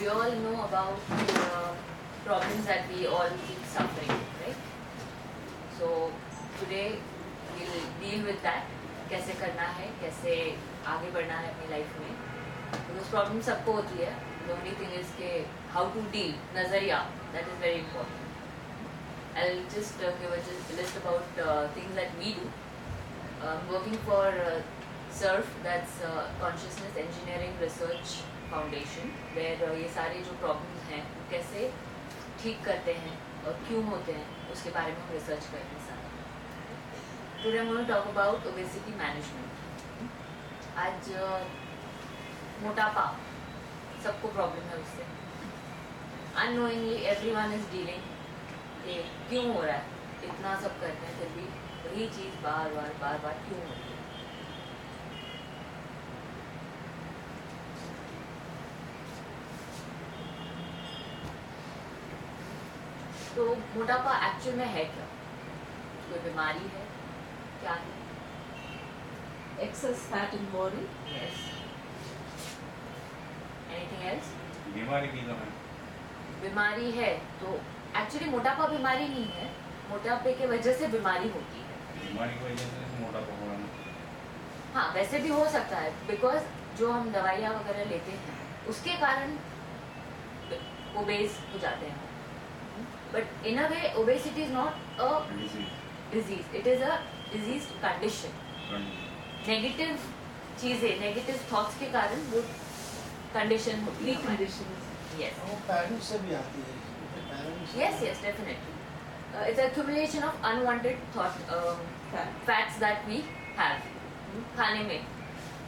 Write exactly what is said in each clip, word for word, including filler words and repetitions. we all know about the problems that we all keep suffering, right? So today we'll deal with that. कैसे करना है, कैसे आगे बढ़ना है अपनी लाइफ में. बिकॉज प्रॉब्लम सबको होती है. The only thing is के how to deal, नजरिया, that is very important. I'll just uh, give a just list about uh, things that we do. I'm working for uh, S E R F, that's uh, Consciousness Engineering Research Foundation, where uh, ये सारे जो problems हैं कैसे ठीक करते हैं और क्यों होते हैं उसके बारे में हम रिसर्च कर रहे हैं साथ. Today I'm going to talk about obesity management. आज uh, मोटापा सबको प्रॉब्लम है, उससे अननोइंगली एवरीवन इज डीलिंग. ये क्यों हो रहा है, इतना सब करते हैं फिर भी वही चीज़ बार बार बार बार क्यों हो रही है. तो मोटापा एक्चुअल में है क्या, कोई बीमारी है क्या है? Excess fat in body. Yes. Anything else? बीमारी नहीं है. बीमारी है तो एक्चुअली मोटापा बीमारी नहीं है, मोटापे के वजह से बीमारी होती है. बीमारी की वजह से मोटापा हो रहा है. हाँ, वैसे भी हो सकता है बिकॉज जो हम दवाइयाँ वगैरह लेते हैं उसके कारण ओबेस हो जाते हैं. But in a way obesity is not a disease, it is a disease condition. Negative चीज़ें, नेगेटिव थॉट्स के कारण वो कंडीशन होती है. यस, वो पेरेंट्स से भी आती है. Yes yes, definitely. Uh, it's accumulation of unwanted thought, uh, fats that we have. खाने में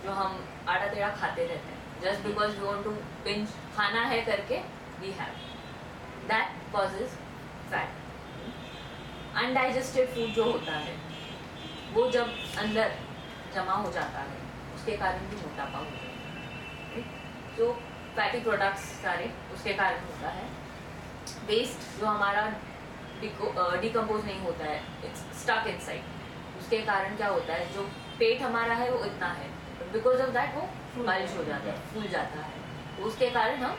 जो हम आटा तेड़ा खाते रहते हैं just because we want to binge, खाना है करके we have. That causes fat. Undigested food जो होता है वो जब अंदर जमा हो जाता है उसके कारण भी मोटापा होता है. तो fatty products सारे उसके कारण होता है. Waste जो हमारा डिकम्पोज नहीं होता है, इट्स स्टक इनसाइड, उसके कारण क्या होता है जो पेट हमारा है वो इतना है, बिकॉज ऑफ दैट वो मल्च हो जाता है, फूल जाता है. उसके कारण हम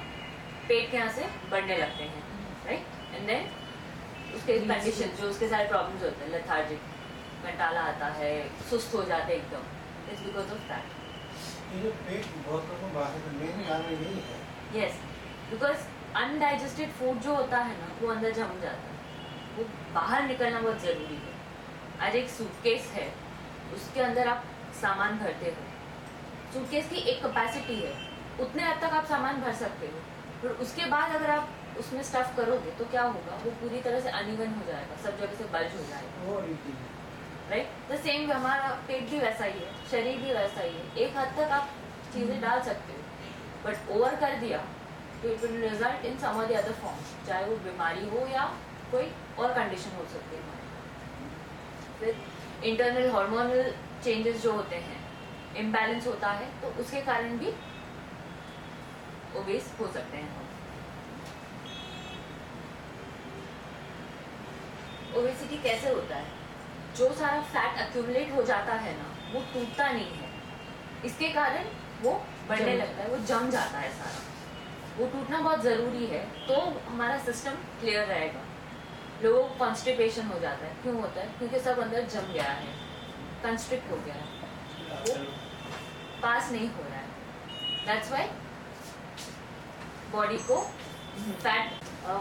पेट के यहाँ से बढ़ने लगते हैं, राइट. एंड देन उसके कंडीशन जो उसके सारे प्रॉब्लम्स होते हैं, लेथार्जिक, कंटाला आता है, सुस्त हो जाते हैं एकदम. It's because of that. Yes, because undigested food जो होता है ना वो अंदर जम जाता है, वो बाहर निकलना बहुत ज़रूरी है. आज एक सूटकेस है, उसके अंदर आप सामान भरते हो. सूटकेस की एक कैपेसिटी है, उतने हद तक आप सामान भर सकते हो. फिर उसके बाद अगर आप उसमें स्टफ़ करोगे तो क्या होगा, वो पूरी तरह से अनइवन हो जाएगा, सब जगह से बल्ज हो जाएगा, राइट. द सेम हमारा पेट भी वैसा ही है, शरीर भी वैसा ही है. एक हद तक आप चीज़ें डाल सकते हो, बट ओवर कर दिया तो it will result in some of the other form, चाहे वो बीमारी हो या कोई और कंडीशन हो सकती है. फिर इंटरनल हार्मोनल चेंजेस जो होते हैं, इम्बैलेंस होता है, तो उसके कारण भी ओबेस हो सकते हैं. ओबेसिटी कैसे होता है, जो सारा फैट अक्यूमुलेट हो जाता है ना वो टूटता नहीं है, इसके कारण वो बढ़ने लगता है, वो जम जाता है सारा. वो टूटना बहुत ज़रूरी है तो हमारा सिस्टम क्लियर रहेगा. लोगों को कॉन्स्टिपेशन हो जाता है, क्यों होता है, क्योंकि सब अंदर जम गया है, कंस्ट्रिक्ट हो गया है, वो पास नहीं हो रहा है. दैट्स वाई बॉडी को फैट,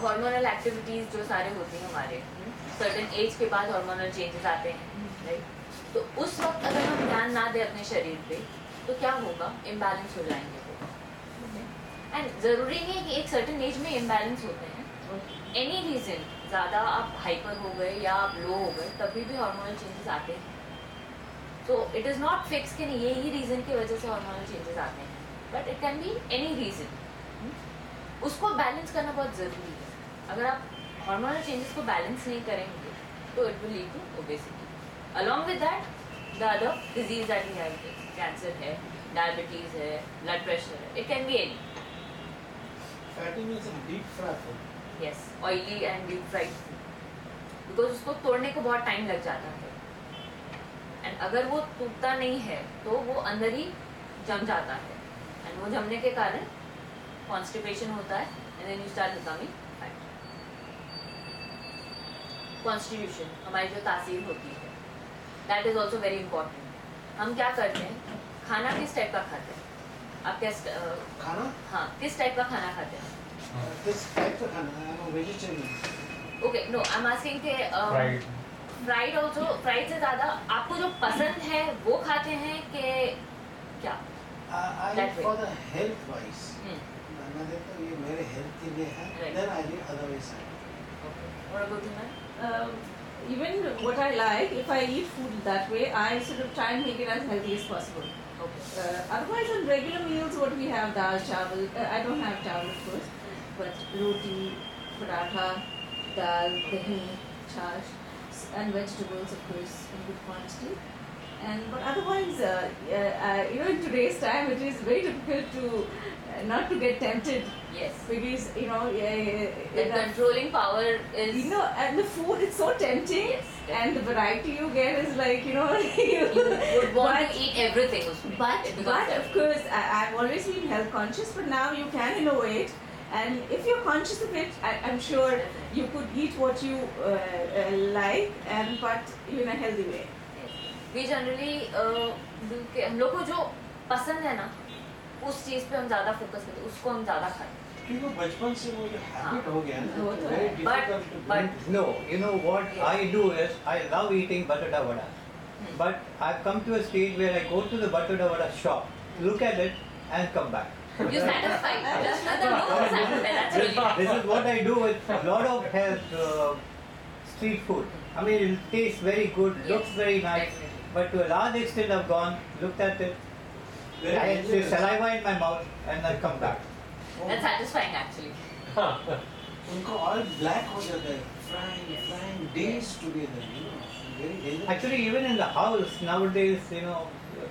हार्मोनल एक्टिविटीज़ जो सारे होती हैं हमारे, सर्टेन एज के बाद हार्मोनल चेंजेस आते हैं, राइट. तो उस वक्त अगर हम ध्यान ना दें अपने शरीर पे तो क्या होगा, इम्बैलेंस हो जाएंगे. एंड ज़रूरी नहीं है कि एक सर्टेन एज में इम्बैलेंस होते हैं, एनी रीज़न, ज़्यादा आप हाइपर हो गए या आप लो हो गए तभी भी हार्मोनल चेंजेस आते हैं. So it is not fix कि नहीं यही रीज़न की वजह से हार्मोनल चेंजेस आते हैं, but it can be any reason. उसको बैलेंस करना बहुत ज़रूरी है. अगर आप हार्मोनल चेंजेस को बैलेंस नहीं करेंगे तो it will lead to obesity. Along with that the other disease that we have, cancer है, डायबिटीज़ है, ब्लड प्रेशर है, it can be any. Fatty means a deep fried food. Yes, oily and deep fried food. Because उसको तोड़ने को बहुत time लग जाता है. And अगर वो टूटता नहीं है तो वो अंदर ही जम जाता है. And वो जमने के कारण कॉन्स्टिपेशन होता है and then you start becoming fat. Constitution, हमारी जो तासीर होती है, that is also very important. हम क्या करते हैं, खाना किस टाइप का खाते हैं, आप किस खाना, हाँ किस टाइप का खाना खाते हैं, किस टाइप का खाना। I am vegetarian. Okay, no I am asking के फ्राइड ऑल्सो, फ्राइड से ज़्यादा आपको जो पसंद है वो खाते हैं कि क्या। हेल्थ वाइज मैं देखता हूँ ये मेरे हेल्थ के लिए है, देन आई ईट अदरवाइज। और about you even what I like, if I eat food that way I sort of try and make it as healthy as possible. Otherwise on regular meals what we have dal chawal, I don't have chawal of course, but roti, paratha, dal, dahi, chhachh and vegetables of course in good quantity, and but otherwise uh, uh, uh, you know in today's time it is very difficult to uh, not to get tempted. Yes, because you know uh, the controlling power is, you know, and the food is so tempting. Yes, and the variety you get is like, you know you would want but, to eat everything. But but of course I, I've always been health conscious, but now you can innovate. And if you're conscious of it, I, I'm sure you could eat what you uh, uh, like, and but in a healthy way. We generally हम लोग को जो पसंद है ना उस चीज पे हम ज़्यादा focus करते हैं, उसको हम ज़्यादा खाते हैं। क्योंकि बचपन से वो जो habit हो गया है। But but no, you know what I do is I love eating batata vada, but I've come to a stage where I go to the batata vada shop, look at it, and come back. You satisfy. That's not the most satisfying actually. This is what I do with a lot of health uh, street food. I mean, it tastes very good, yes, looks very nice, definitely. But to a large extent, I've gone, looked at it, very I had the saliva in my mouth, and I come back. Oh. That's satisfying actually. उनको all black हो जाता है, frying, frying days together, you know, very dangerous. Actually, even in the house nowadays, you know,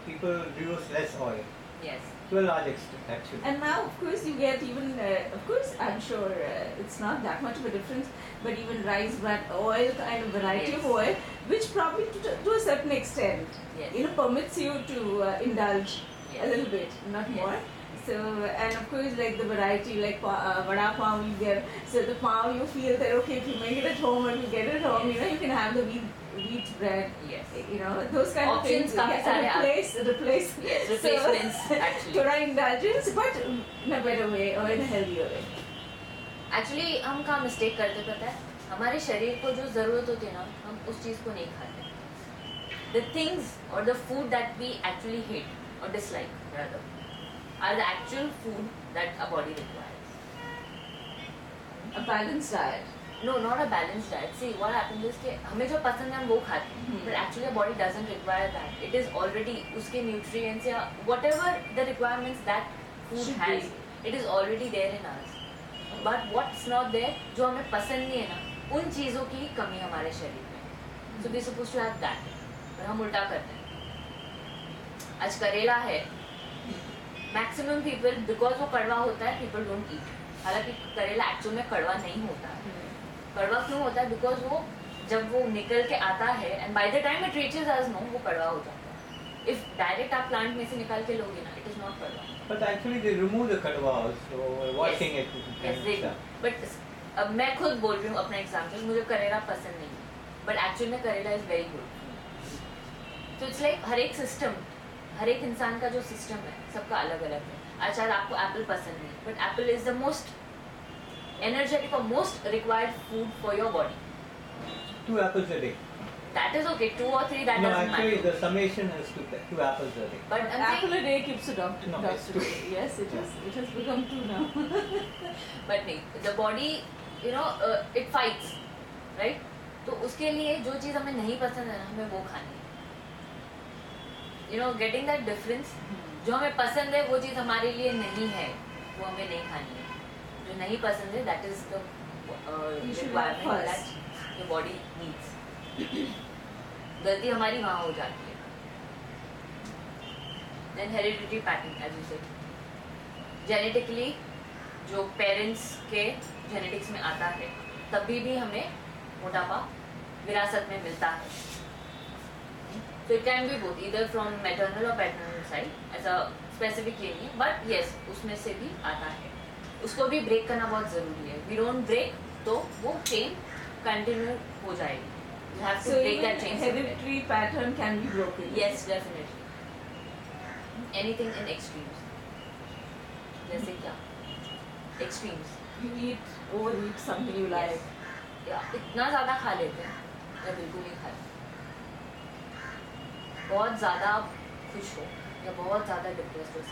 people use less oil. Yes. To a large extent, actually. And now, of course, you get even, uh, of course, I'm sure uh, it's not that much of a difference, but even rice bran oil, kind of variety yes. of oil, which probably to, to a certain extent, yes. you know, permits you to uh, indulge yes. a little bit, not yes. more. So, and of course, like the variety, like uh, vada pav you get, so the pav you feel that, okay, if you make it at home and you get it at home, yes. you know, you can have the wheat, wheat bread, yes. you know, those kind options of things. Options yeah, replace, replace. Yes, replacements, so, actually. Thora indulgence, but in a better way or in a healthier way. Actually, हम कहाँ mistake करते पता है? हमारे शरीर को जो ज़रूरत होती है ना, हम उस चीज़ को नहीं खाते। The things or the food that we actually hate or dislike, rather, are the actual food that our body requires. A balanced diet. No, not a balanced diet. See, what happens is that हमें जो पसंद है हम वो खाते हैं, but actually our body doesn't require that. It is already उसके nutrients या whatever the requirements that food has, it is already there in us. But what's not there, जो हमें पसंद नहीं है ना, उन चीजों की कमी हमारे शरीर में. So we supposed to have that. पर हम उल्टा करते हैं. आज करेला है. Maximum people, because वो कड़वा होता है, people don't eat. हालांकि करेला एक्चुअल में कड़वा नहीं होता है. कड़वा क्यों होता है? बिकॉज वो जब वो निकल के आता है and by the time it reaches us no वो कड़वा हो जाता है. इफ डायरेक्ट आप प्लांट में से निकाल के लोगे ना, इट इज नॉट कड़वा. But actually they remove the कड़वा also washing it. Yes, but अब मैं खुद बोल रही हूं अपना एग्जांपल, मुझे करेला पसंद नहीं है, बट एक्चुअली में karela is very good. So it's like हर एक सिस्टम, हर एक इंसान का जो सिस्टम है सबका अलग अलग है. अच्छा, आपको एप्पल पसंद नहीं, but apple is the most energetic or most required food for your body. Two apples a day. That is okay. Two or three, that no, doesn't matter. No, actually the summation is two, two apples a day. But an apple a day keeps a doctor. No, it's two. Yes, it has it has become two now. But no, the body, you know, uh, it fights, right? तो उसके लिए जो चीज़ हमें नहीं पसंद है ना, हमें वो खानी है. You know, getting that difference. जो हमें पसंद है वो चीज़ हमारे लिए नहीं है, वो हमें नहीं खानी है. जो नहीं पसंद है, that is the requirement that your body needs. गलती हमारी वहाँ हो जाती है. Then hereditary pattern, as you said, genetically जो parents के genetics में आता है, तभी भी हमें मोटापा विरासत में मिलता है. So it can be both, either from maternal or paternal side, ऐसा specific ये नहीं, but yes उसमें से भी आता है. उसको भी ब्रेक करना बहुत जरूरी है. वी डोंट ब्रेक तो वो चेन कंटिन्यू हो जाएगी. You have so to break that chain. Hereditary pattern can be broken. Yes, definitely. Anything in extremes. जैसे क्या? Extremes. You eat, overeat something you like. Yes. Yeah, इतना ज़्यादा खा लेते हैं. या बिल्कुल नहीं खाते. बहुत ज़्यादा आप खुश हो या बहुत ज़्यादा depressed हो.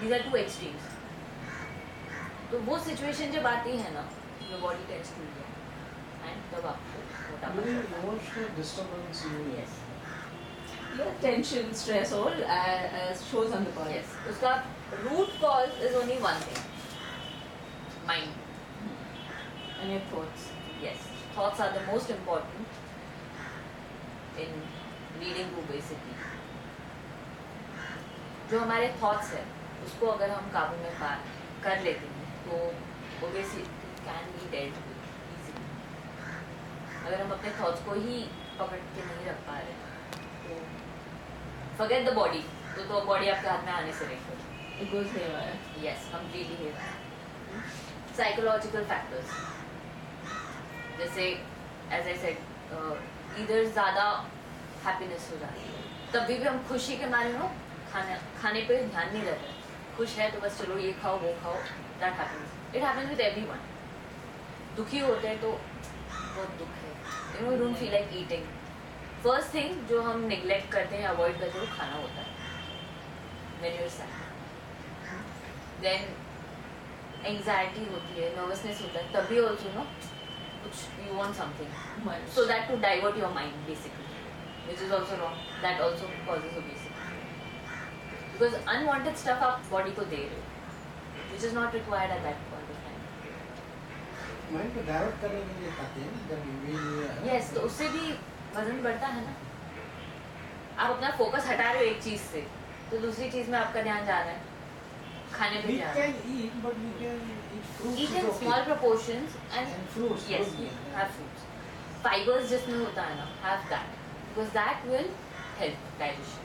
These are two extremes. तो वो situation जब आती है ना, your body tends to react. तब आपको emotional disturbance होगी. yes. yeah, tension, stress all uh, uh, shows on the body. yes. उसका root cause is only one thing, mind. hmm. And your thoughts. yes. Thoughts are the most important in reading book basically. जो हमारे thoughts है उसको अगर हम काबू में पा कर लेते हैं तो obviously it can be dealt with. अगर हम अपने थॉट्स को ही पकड़ के नहीं रख पा रहे तो फॉरगेट द बॉडी, तो तो बॉडी आपके हाथ में आने से रहेगी. It goes hair. Yes, completely hair. Psychological factors जैसे एज आई सेड, इधर ज़्यादा हैप्पीनेस हो जाती है, तभी भी हम खुशी के मारे हो खाना खाने पे ध्यान नहीं देते. खुश है तो बस चलो ये खाओ वो खाओ, that happens. It happens with everyone. दुखी होते हैं तो बहुत दुख है, you know, don't feel like eating. First thing जो हम निगलेक्ट करते हैं, अवॉइड करते हैं, वो खाना होता है. When you are sad, then anxiety होती है, नर्वसनेस होता है, तभी ऑल्सो नो कुछ you want something so that to divert your mind basically, which is also wrong. That also causes obesity because unwanted stuff आप बॉडी को दे रहे हो which is not required at that point. Mind को divert करने के लिए खाते हैं जब यूवी. यस, तो उससे भी वजन बढ़ता है ना. आप अपना फोकस हटा रहे हो एक चीज से तो दूसरी चीज में आपका ध्यान जा रहा है, खाने पे जा रहा है. We can eat but we can eat fruits eat in small proportions and fruits. Yes, have fruits. Fibres जिसमें होता है ना, have that because that will help digestion.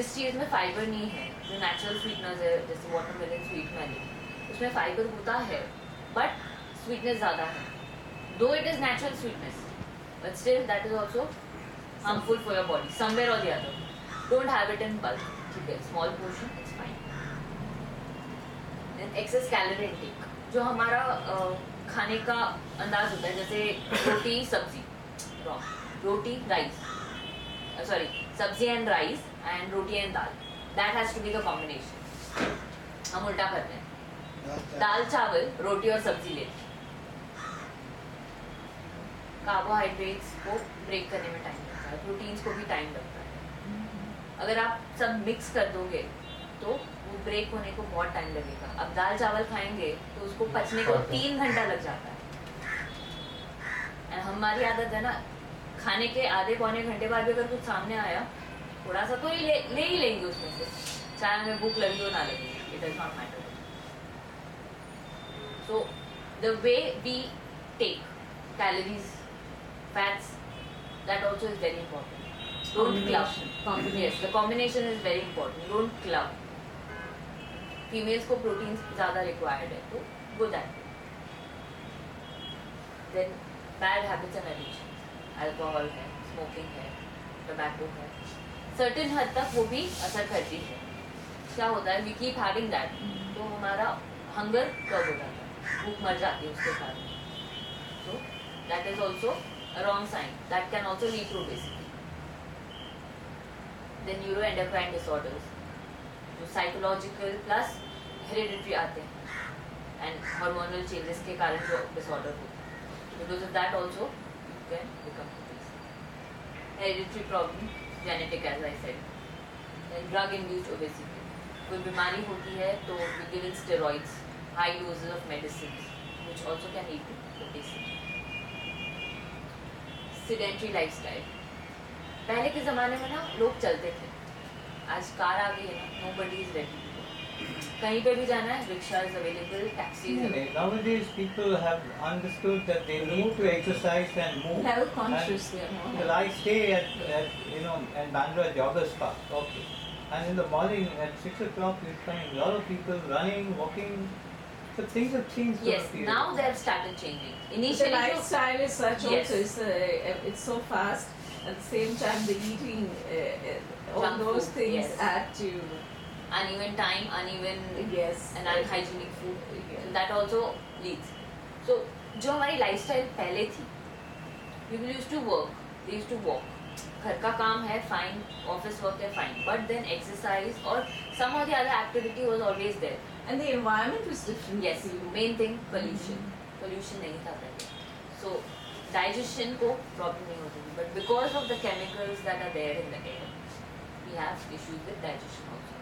जिस चीज में फाइबर नहीं है, जो नेचुरल स्वीटनर्स है जैसे वाटरमेलन स्वीट मैंगो, उसमें फाइबर होता है बट स्वीटनेस ज़्यादा है. Though it is natural sweetness but still that is also harmful for your body somewhere or the other. Don't have it in bulk, ठीक है, small portion it's fine. Then excess calorie intake जो हमारा uh, खाने का अंदाज होता है, जैसे रोटी सब्जी रॉक, roti rice, sorry sabzi and rice and roti and dal. That has to be the combination. हम उल्टा करते हैं, दाल चावल रोटी और सब्जी लेते हैं. कार्बोहाइड्रेट्स को ब्रेक करने में टाइम लगता है, प्रोटीन्स को भी टाइम लगता है. अगर आप सब मिक्स कर दोगे तो वो ब्रेक होने को बहुत टाइम लगेगा. अब दाल चावल खाएंगे तो उसको पचने को तीन घंटा लग जाता है. हमारी आदत है ना, खाने के आधे पौने घंटे बाद भी अगर कुछ सामने आया थोड़ा सा तो ले, ले ही लेंगे उसमें से, चाहे हमें भूख लगी हो ना लगी, it does not matter. So the way we take calories, fats, that also is very important. Don't club. Combination. Yes, the combination is very important. Don't club. Females को proteins ज़्यादा required है, तो go that way. Then bad habits and addictions, alcohol है, smoking है, tobacco है, certain हद तक वो भी असर करती है. क्या होता है? We keep having that, तो हमारा hunger curb हो जाता है, भूख मर जाती है उसके कारण. So that is also wrong sign. That can also lead to obesity. Then neuro endocrine disorders जो साइकोलॉजिकल प्लस हेरिडिटरी आते हैं एंड हार्मोनल चेंजेस के कारण जो डिसऑर्डर होते हैं, because of that also you can become hereditary problem, genetic as I said. Then drug induced obesity, कोई बीमारी होती है तो we given steroids, high doses of medicines, which also can lead to obesity. Sedentary lifestyle. पहले के ज़माने में ना लोग चलते थे, आज कार आ गई है ना, nobody is ready. कहीं पे भी जाना है, rickshaw is available, taxi is available. Nowadays people have understood that they need to exercise and move. Health conscious, yeah. Well, I stay at, at you know at Bandra Joggers Park. Okay. And in the morning at six o'clock, you find a lot of people running, walking. So things have changed. Yes, now they have started changing. Initially, the lifestyle is such yes. also, it's, uh, it's so fast. At the same time, the eating, uh, all Junk those food, things yes. add to... Uneven time, uneven yes, and unhygienic food. Yes. So that also leads. So, जो हमारी lifestyle पहले थी, people used to work, they used to walk. घर का काम है fine, office work है fine, but then exercise or some of the other activity was always there. And the environment was different. Yes, main thing pollution. Mm-hmm. Pollution नहीं था पहले. So digestion को problem नहीं होती, but because of the chemicals that are there in the air, we have issues with digestion also.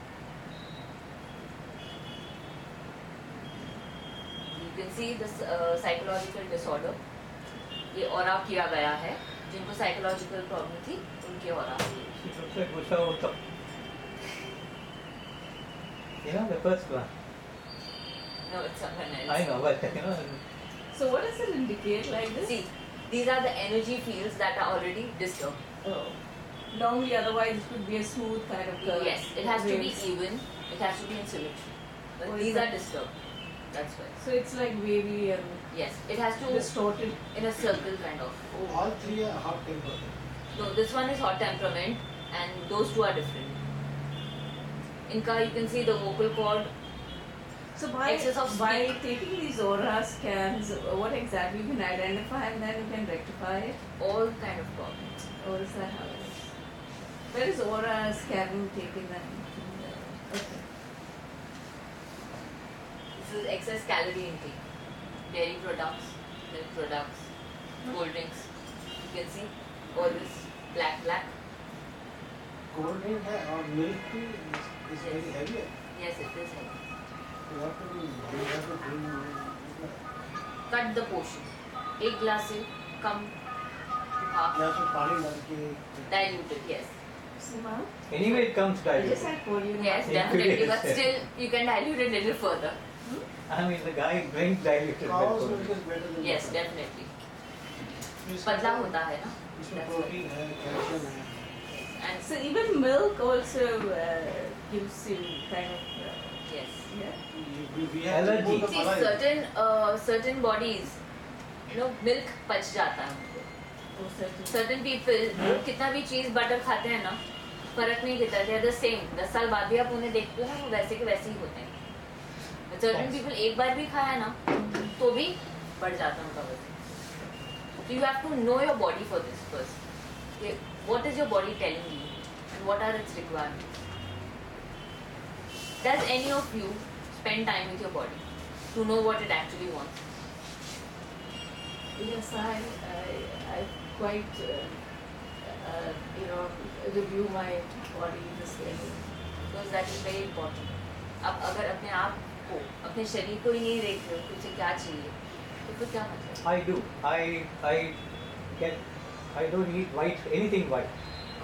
You can see this uh, psychological disorder. ये औरा किया गया है, जिनको psychological problem थी, उनके औरा. सबसे गुस्सा होता. You know the first one. No, it's someone else. I know, but you know. So what does it indicate like this? See, these are the energy fields that are already disturbed. Oh. Normally, otherwise it would be a smooth kind of curve. Yes, it has to be even. It has to be in symmetry. But oh, these are disturbed. That's right. So it's like wavy and yes, it has to distorted in a circle kind of. Oh. All three are hot temperament. No, this one is hot temperament, and those two are different. Inka, you can see the vocal cord. So by of by taking these aura scans, what exactly you can identify and then you can rectify it. All kind of problems. Or is that how it is? Where is aura scanning taken then? Okay. This is excess calorie intake, dairy products, milk products, cold drinks. You can see all this black black. Cold drink or milk tea is yes. very heavy. Yes, it is heavy. You have to, you have to drink. Cut the portion. One glass से कम half. Glass of पानी डाल के diluted. Yes. Anyway, it comes diluted. Yes, yes, definitely. But still, you can dilute it a little further. I mean, the guy drinks diluted milk. Yes, water. Definitely. Padla hota hai na. That's protein hai, calcium hai. And so even milk also uh, gives you kind of uh, yes. Yeah. Allergy. See, certain uh, certain bodies, you know, milk pach jata hai. Oh, certain. Certain people, कितना भी चीज butter खाते हैं ना, फर्क नहीं पड़ता. They are the same. दस साल बाद भी आप उन्हें देखते हो ना, वो वैसे के वैसे ही होते हैं. Certain people एक बार भी खाया ना तो भी बढ़ जाता है उनका वजन. So you have to know your body for this first. Okay, what is your body telling you and what are its requirements? Does any of you spend time with your body to know what it actually wants? Yes, I I, I quite uh, uh, you know review my body this way because that is very important. अब अगर अपने आप अपने शरीर को ही नहीं देख रहे हो तुझे क्या चाहिए तो फिर क्या मतलब? I do. I I get. I don't eat white anything white.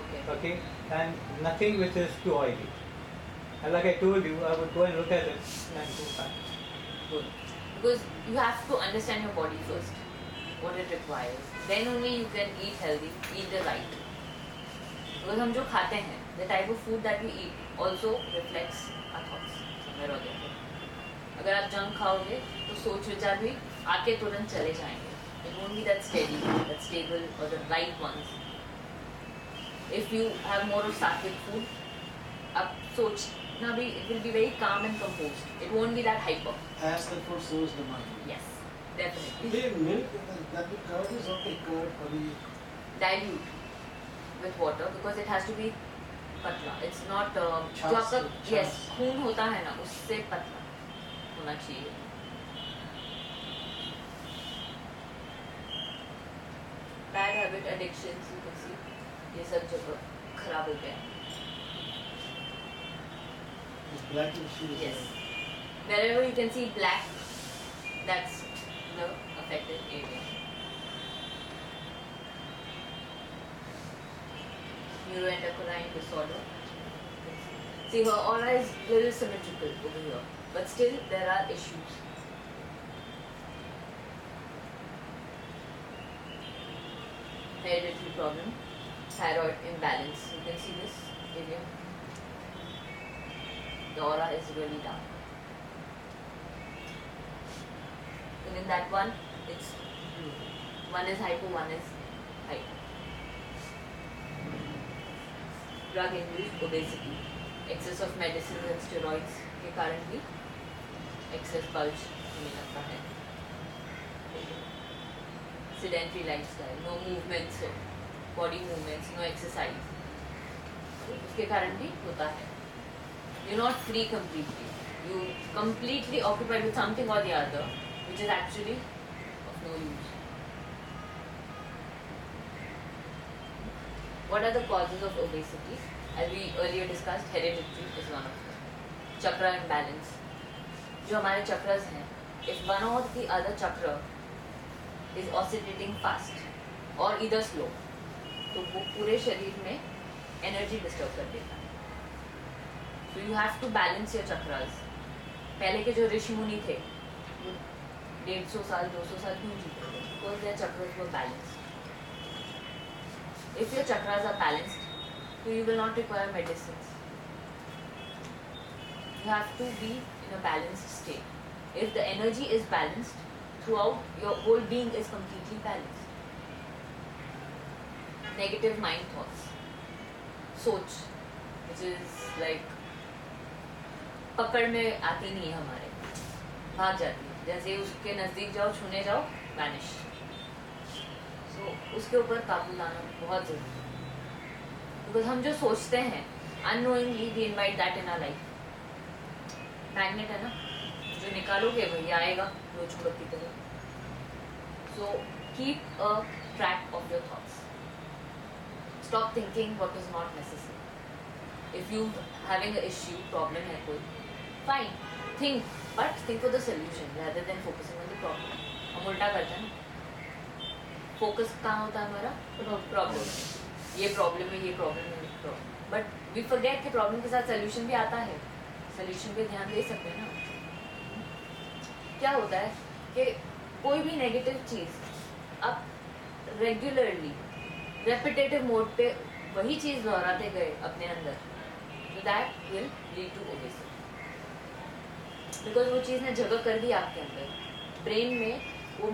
Okay. Okay. And nothing which is too oily. And like I told you, I would go and look at it and go back. Good. Because you have to understand your body first, what it requires. Then only you can eat healthy, eat the right. Because हम जो खाते हैं, the type of food that we eat also reflects our thoughts somewhere or the other. अगर आप junk खाओगे तो सोच विचार भी आके तुरंत चले जाएंगे. It won't be that steady, that stable or the right ones. If you have more of sattvic food, आप सोचना भी it will be very calm and composed. It won't be that hyper. As the food source demand. Yes, definitely. The milk that the curd is okay, curd or dilute with water because it has to be patla. It's not uh, जो आपका yes खून होता है ना उससे पतला. Bad habit addictions, you can see, ये सब जगह खराब हो गया. Black issues. Yes. Wherever you can see black, that's the affected area. Neuroendocrine disorder. See, her aura is little symmetrical over here. But still, there are issues. Hereditary problem, thyroid imbalance. You can see this area. the aura is really dark. Even that one, it's blue. One is hypo, one is hypo. Drug-induced obesity, excess of medicines and steroids के कारण भी excess bulge होने लगता है. Sedentary lifestyle, no movements, body movements, no exercise, उसके कारण भी होता है. You're not free completely. You completely occupied with something or the other, which is actually of no use. What are the causes of obesity? As we earlier discussed, hereditary is one of them. Chakra imbalance. जो हमारे chakras हैं, if one or the other chakra is oscillating fast or either slow, तो वो पूरे शरीर में energy disturb कर देता है. So you have to balance your chakras. पहले के जो ऋषि मुनि थे, वो डेढ़ सौ साल, दो सौ साल क्यों जीते थे? Because their chakras were balanced. If your chakras are balanced, so you will not require medicines. You have to be in a balanced state. If the energy is balanced, throughout your whole being is completely balanced. Negative mind thoughts. Soch, which is like, पकड़ में आती नहीं है हमारे, भाग जाती है. जैसे उसके नज़दीक जाओ, छूने जाओ, vanish. तो उसके ऊपर काबू लाना बहुत ज़रूरी है. बिकॉज हम जो सोचते हैं unknowingly we invite that in our life. Magnet है ना, जो निकालोगे वही आएगा, रोज को की तरह. So keep a track of your thoughts. Stop thinking what is not necessary. If you having a issue, problem है कोई, fine, think, but think of the solution rather than focusing on the problem. हम उल्टा करते हैं ना, focus कहाँ होता है हमारा? प्रॉब्लम. ये प्रॉब्लम है, ये प्रॉब्लम है, प्रॉब्लम. बट वी फॉरगेट कि प्रॉब्लम के साथ सोल्यूशन भी आता है. सोल्यूशन पे ध्यान दे सकते हैं ना. क्या होता है कि कोई भी नेगेटिव चीज़ आप रेगुलरली रेपिटेटिव मोड पे वही चीज़ दोहराते गए अपने अंदर, तो that will lead to obesity. Because वो चीज़ ने जगह कर दी आपके अंदर. ब्रेन में वो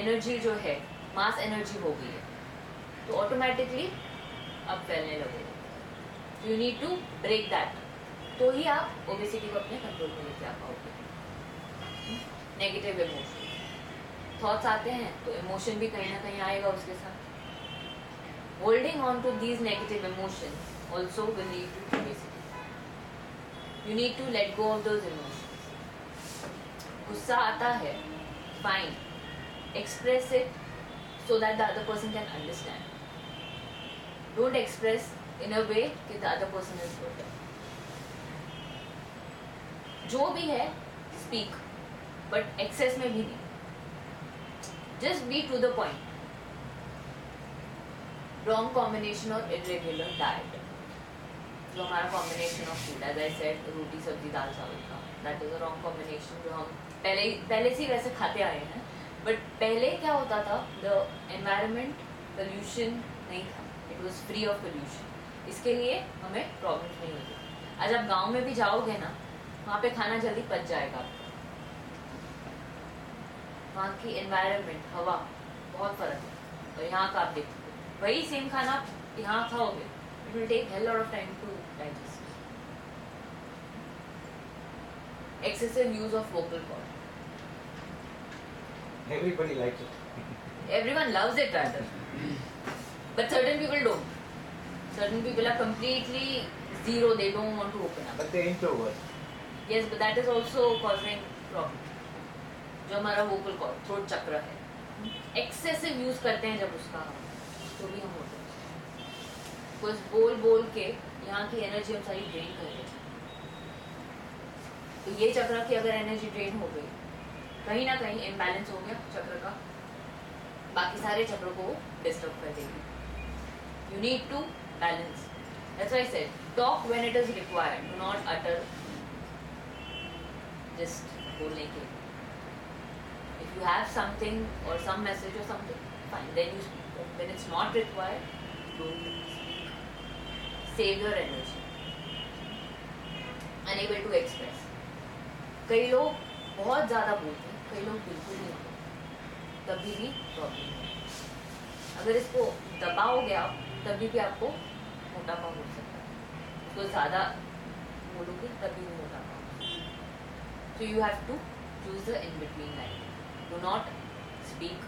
एनर्जी जो है, मास एनर्जी हो गई है, तो ऑटोमेटिकली आप फैलने लगोगे. You need to break that, तो ही आप ओबेसिटी को अपने कंट्रोल में लेके आ पाओगे. नेगेटिव इमोशन थॉट्स आते हैं तो इमोशन भी कहीं ना कहीं आएगा उसके साथ. Holding on to these negative emotions also will lead to obesity. You need to let go of those emotions. गुस्सा आता है, fine, express it so that the other person can understand. Don't express in a way कि the other person is hurt. जो भी है, speak, but excess में भी नहीं. Just be to the point. Wrong combination or irregular diet. जो हमारा combination of food, as I said, रोटी सब्जी दाल चावल का, that is a wrong combination. जो हम पहले पहले से ही वैसे खाते आए हैं. बट पहले क्या होता था, द एनवायरमेंट पोल्यूशन नहीं था, it was free of pollution. इसके लिए हमें प्रॉब्लम नहीं होती. आज आप गांव में भी जाओगे ना, वहाँ पे खाना जल्दी पच जाएगा. वहाँ की एनवायरमेंट, हवा, बहुत फ़र्क है. और यहाँ का आप देखते हो, वही सेम खाना आप यहाँ खाओगे, it will take hell lot of time to digest. Excessive use of vocal cord. Everybody likes it. Everyone loves it rather. But certain people don't. Certain people are completely zero, they don't want to open up. But they're introverts. Yes, but that is also causing problem. जो हमारा vocal cord, throat chakra है, excessive use करते हैं जब उसका, तो भी हम होते हैं. बस बोल बोल के यहाँ की energy हम सारी drain कर रहे हैं. तो ये चक्रा की अगर energy drain हो गई, कहीं ना कहीं इम्बैलेंस हो गया चक्र का, बाकी सारे चक्रों को डिस्टर्ब कर देगी. You need to balance. That's why I said talk when it is required, do not utter just बोलने के. If you have something or some message or something, fine, then you speak. When it's not required, don't speak. Save your energy. Unable to express. कई लोग बहुत ज़्यादा बोलते हैं, कई लोग बिल्कुल नहीं बोलते, तभी भी प्रॉब्लम है। अगर इसको दबाओगे आप तभी भी आपको मोटापा हो सकता है, इसको ज़्यादा बोलोगे तभी भी मोटापा हो सकता है। So you have to choose the in between line, do not speak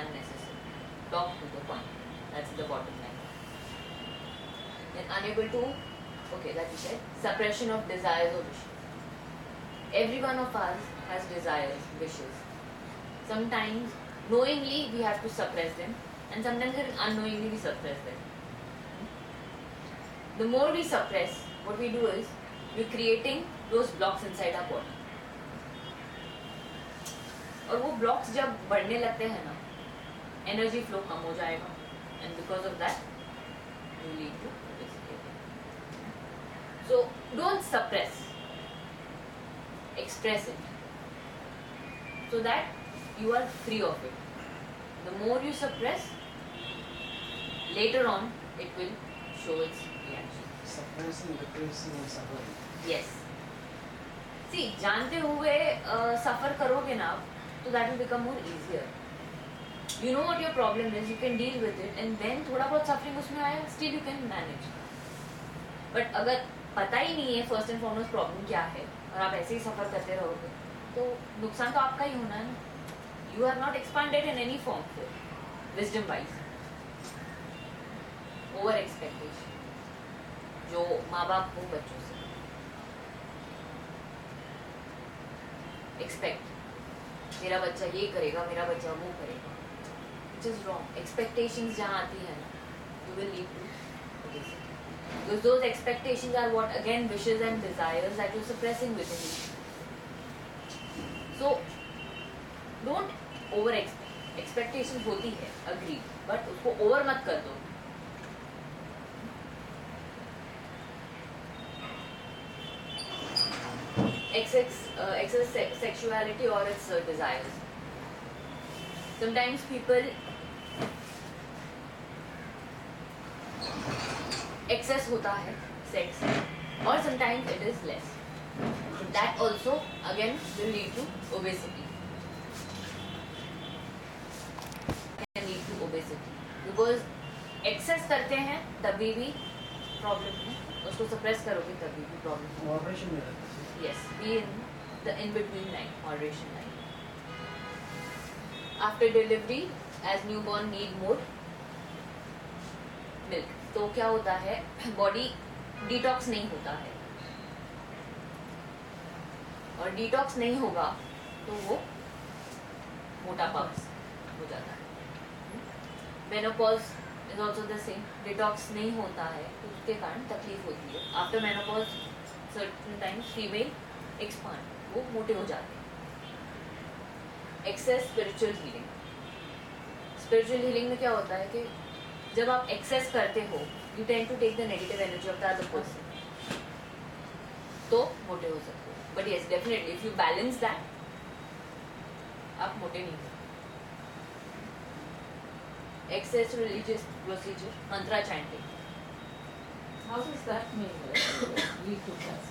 unnecessary, talk to the point, that's the bottom line। Then unable to, okay that is it, suppression of desires or wishes। Every one of us has desires, wishes, sometimes knowingly we have to suppress them and sometimes unknowingly we suppress them। The more we suppress, what we do is we creating those blocks inside our body, और वो blocks जब बढ़ने लगते हैं ना energy flow कम हो जाएगा and because of that you lead to obesity। So don't suppress, express it so that you are free of it. The more you suppress later on it will show its reaction. Suppressing repressing and suffering, yes see, जानते हुए suffer करोगे ना तो that will become more easier. You know what your problem is, you can deal with it and then थोड़ा बहुत suffering उसमें आया still you can manage. But अगर पता ही नहीं है फर्स्ट एंड फॉरमोस्ट प्रॉब्लम क्या है और आप ऐसे ही सफ़र करते रहोगे तो नुकसान तो आपका ही होना है ना। You have not expanded in any form for wisdom wise. Over expectation जो माँ बाप को बच्चों से एक्सपेक्ट, मेरा बच्चा ये करेगा, मेरा बच्चा वो करेगा, which is wrong। Expectations जहाँ आती है ना, you will lead to obesity, because those expectations are what again wishes and desires that you're suppressing within you। So don't over expect। Expectations होती है, agree, but उसको over मत कर दो। Excess uh, excess se- sexuality or its uh, desires। Sometimes people excess होता है sex और sometimes it is less, that also again will lead to obesity, can lead to obesity because excess करते हैं तभी भी problem है, उसको suppress करोगे तभी भी problem है। Moderation में रहता है, yes, be in the in between line, moderation line। After delivery as newborn need more milk, तो क्या होता है बॉडी डिटॉक्स नहीं होता है और डिटॉक्स नहीं होगा तो वो मोटापा हो जाता है। Menopause is also the same, detox नहीं होता है तो उसके कारण तकलीफ होती है। After menopause certain time female expand, वो मोटे हो जाते हैं। Excess spiritual healing, spiritual healing में क्या होता है कि जब आप एक्सेस करते हो you tend to take the negative energy of the other person, तो मोटे हो सकते हो। But yes definitely if you balance that आप मोटे नहीं होते। Excess religious procedure, Mantra chanting, how does that mean lead to excess?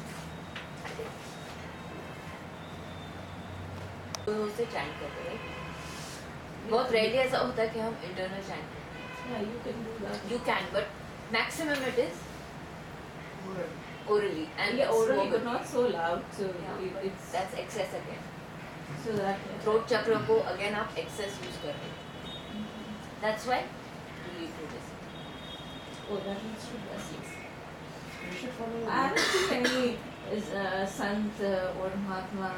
उससे चैंट करते हैं, बहुत रेयरली ऐसा होता है कि हम इंटरनल चैंट करते हैं। You can, but maximum it is orally and yeah, orally but not so loud, so yeah, it's that's excess again, so that throat chakra को again आप excess use कर रहे हो, that's why you lead to this। Oh, that leads to blessings, you should follow। I don't think any is a sant or mahatma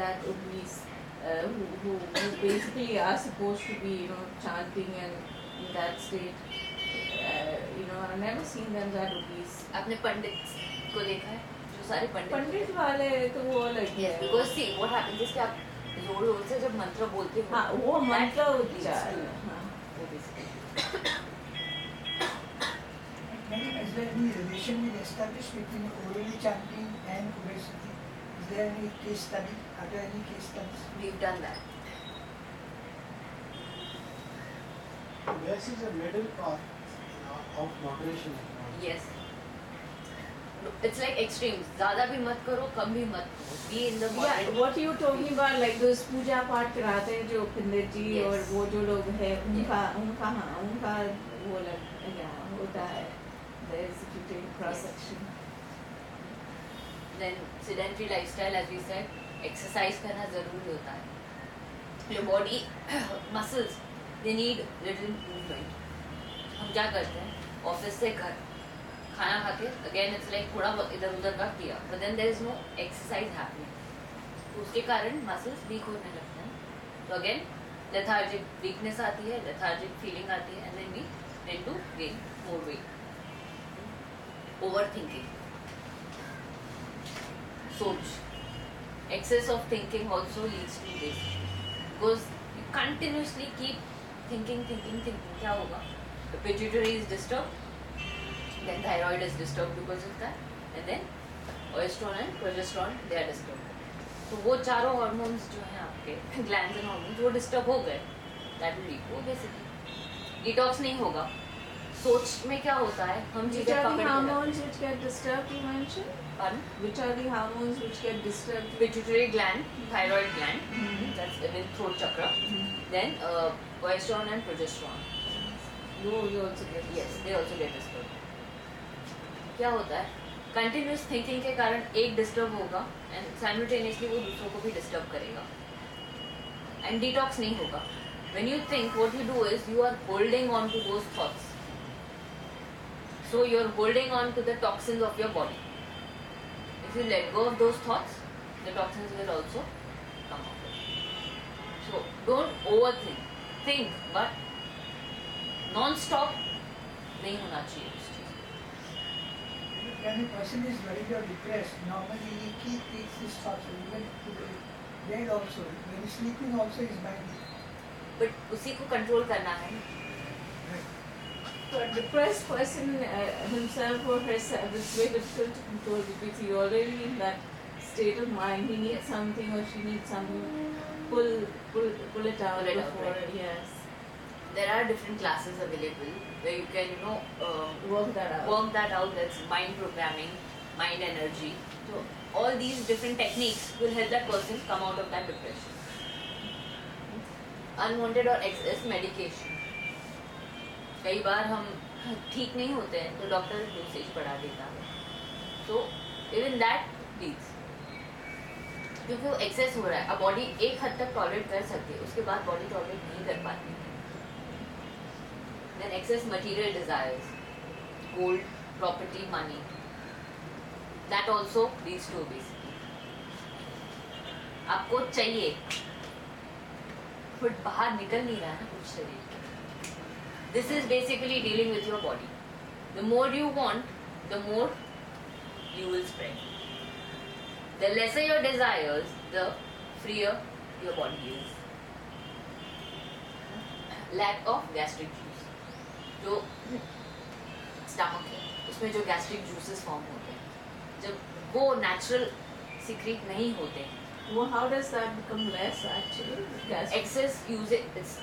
that obeses Uh, who, who, who basically are supposed to be, you know, chanting and in that state, uh, you know, I've never seen them that obese। आपने पंडित को देखा है जो सारे पंडित पंडित वाले तो वो अलग है। Because see what happens is कि आप जोर जोर से जब मंत्र बोलते हो, हाँ वो मंत्र होती है, हाँ वो basically। Is there any relation being established between orally chanting and obesity? Is there any case study? Are there any case studies? We've done that। This is a middle path of moderation. Yes, it's like extremes. Zyada bhi mat karo, kam bhi mat karo. Be in the moderate. Yeah, what you talking about, like those puja paat karate hain jo Pindir ji yes. और वो जो लोग हैं उनका उनका हाँ उनका वो लग या होता है the executive cross section. Then sedentary lifestyle, as we said, exercise करना जरूरी होता है. Your body muscles they need little movement. हम क्या करते हैं ऑफिस से घर खाना खा के अगेन इट्स लाइक थोड़ा इधर उधर का किया but then there is no exercise happening उसके कारण मसल्स वीक होने लगते हैं तो अगेन लेथार्जिक वीकनेस आती है लेथार्जिक फीलिंग आती है and then we tend to gain more weight over thinking सोच excess of thinking also leads to this because you continuously keep thinking thinking thinking क्या होगा The pituitary is disturbed, then thyroid is disturbed because of that, and then oestrogen and progesterone they are disturbed. So वो चारों hormones जो हैं आपके glands and hormones वो disturb हो गए, that will lead to obesity. Detox नहीं होगा. सोच में क्या होता है? हम चीजें पकड़ लेते हैं. Which are the hormones which get disturbed? You mentioned. Pardon? Which are the hormones which get disturbed? Pituitary gland, thyroid gland, mm-hmm. that's I mean throat chakra. Mm-hmm. Then uh, oestrogen and progesterone. No, you also get yes, they also get disturbed. क्या होता है continuous thinking के कारण एक disturb होगा and simultaneously वो दूसरों को भी डिस्टर्ब करेगा एंड डिटॉक्स नहीं होगा when you think what you do is you are holding on to those thoughts so you are holding on to the toxins of your body if you let go of those thoughts the toxins will also come out so don't over think think but non stop नहीं होना चाहिए उस चीज़ but उसी को control करना है For a depressed person uh, himself or herself it's very difficult to control because he already in that state of mind he needs something or she needs something pull pull pull it out pull it before out, right? yes There are different classes available where you can, you know, uh, work that out. Work that out. That's mind programming, mind energy. So all these different techniques will help that person come out of that depression. Unwanted or excess medication. कई बार हम ठीक नहीं होते हैं तो doctor dosage बढ़ा देता है. So even that leads. क्योंकि वो excess हो रहा है. अब बॉडी एक हद तक टॉलरेट कर सकती है. उसके बाद बॉडी टॉलरेट नहीं कर पाती. Then excess material desires, gold, property, money. That also leads to obesity. आपको चाहिए, but बाहर निकल नहीं रहा ना कुछ शरीर के. This is basically dealing with your body. The more you want, the more you will spread. The lesser your desires, the freer your body is. Lack of gastric juice. जो स्टमक है उसमें जो गैस्ट्रिक जूसेस फॉर्म होते हैं जब वो natural secret नहीं होते वो how does that become less actually excess uses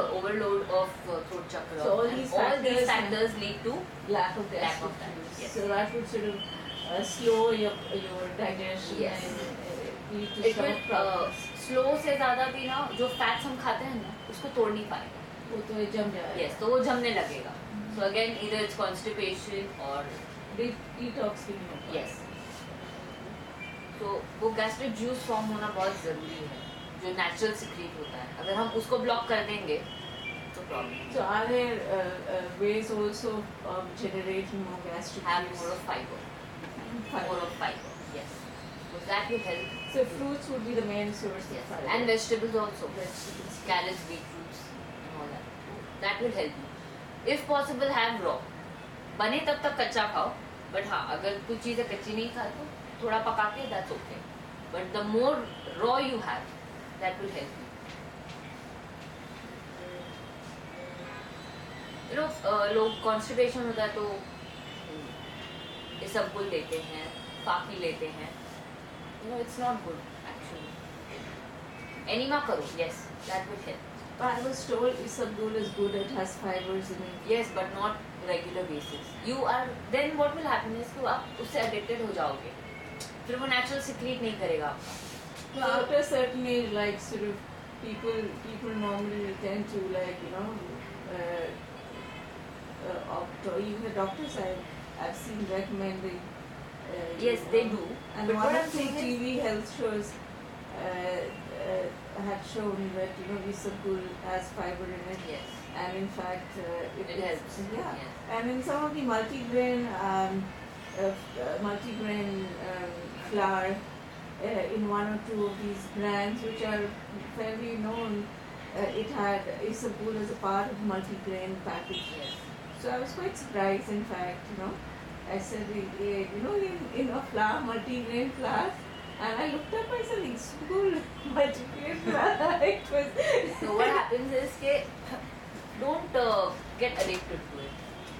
overload of throat chakra all these factors lead to lack of gastric so that would sort of slow your your digestion and it will slow से ज्यादा भी ना जो fats हम खाते हैं ना उसको तोड़ नहीं पाएगा वो तो ये जम जाएगा यस तो वो जमने लगेगा so again either it's constipation और डिटॉक्सिंग होगा यस तो वो गैस्ट्रिक जूस फॉर्म होना बहुत ज़रूरी है जो नेचुरल सीक्रेट होता है अगर हम उसको ब्लॉक कर देंगे तो problem so are there ways also of generating more gastric have more of fibre more of fibre yes so that will help so fruits would be the main source yes and vegetables also vegetables carrots beetroots That will help you. If possible, have raw. बने तब तक कच्चा खाओ but हाँ अगर कुछ चीज़ें कच्ची नहीं खाते हो थोड़ा पका के that's okay. But the more raw you have, that will help you. You know, uh, लोग constipation होता है तो इसबगुल लेते हैं पाकी लेते हैं You know, it's not good actually. Enema करो, yes, that will help. But I was told isabgol is good. It has fibers in it. Yes, but not regular basis, you are then what will happen is कि आप उससे addicted हो जाओगे, फिर वो natural secret नहीं करेगा आपका. तो after certain age like sort of people people normally tend to like you know uh, uh, opt or even the doctors I I've seen recommending uh, yes know, they do. And but one of the T V health shows uh, uh, had shown that you know Isabgul has fiber in it. Yes. And in fact uh, it, it helps. Yeah. Yes. And in some of the multigrain um, uh, uh, multigrain um, flour. Uh, in one or two of these brands which are fairly known, uh, it had Isabgul as a part of multi-grain packaging. Yes. So I was quite surprised, in fact, you know, I said, you know, in, in a flour, multi-grain flour, and I looked up, I said, Isabgul, multi-grain flour, it was... So what happens is that don't uh, get addicted to it.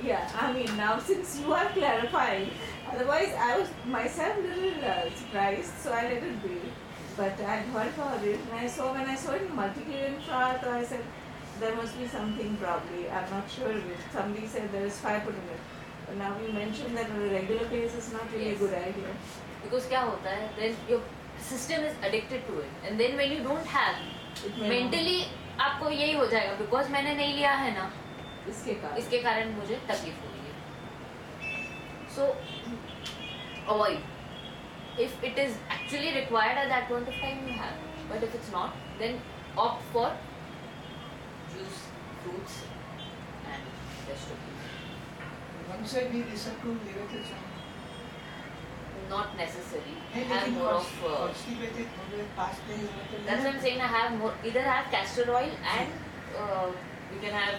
Yeah, I mean now since you are clarifying, otherwise I was myself a little uh, surprised, so I let it be. But I heard about it and I saw, when I saw it in multigrain flour, so I said there must be something probably, I'm not sure which. Somebody said there is fiber in it. But now we mentioned that on a regular basis is not really yes. a good idea. Because क्या होता है? Then your system is addicted to it, and then when you don't have, it mentally आपको यही हो जाएगा because मैंने नहीं लिया है ना. इसके कारण इसके कारण मुझे तकलीफ हो रही है. So avoid if it is actually required at that point of time you have, but if it's not then opt for juice, fruits and vegetables. One side भी इसको लेवे थे not necessary. Hey, have more of uh, that's what I'm saying. I have more, either have castor oil and uh, you can have